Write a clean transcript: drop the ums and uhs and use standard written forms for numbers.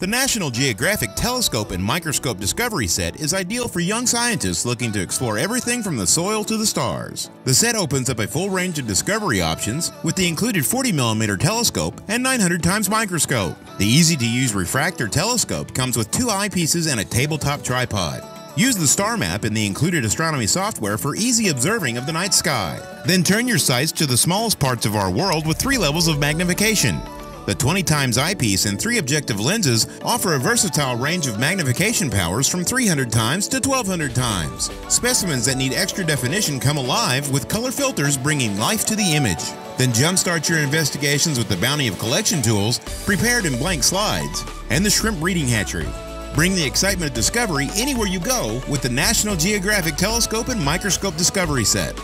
The National Geographic Telescope and Microscope Discovery Set is ideal for young scientists looking to explore everything from the soil to the stars. The set opens up a full range of discovery options with the included 40mm telescope and 900x microscope. The easy-to-use refractor telescope comes with two eyepieces and a tabletop tripod. Use the star map and the included astronomy software for easy observing of the night sky. Then turn your sights to the smallest parts of our world with 3 levels of magnification. The 20x eyepiece and 3 objective lenses offer a versatile range of magnification powers from 300x to 1200x. Specimens that need extra definition come alive with color filters bringing life to the image. Then jumpstart your investigations with the bounty of collection tools, prepared in blank slides, and the shrimp breeding hatchery. Bring the excitement of discovery anywhere you go with the National Geographic Telescope and Microscope Discovery Set.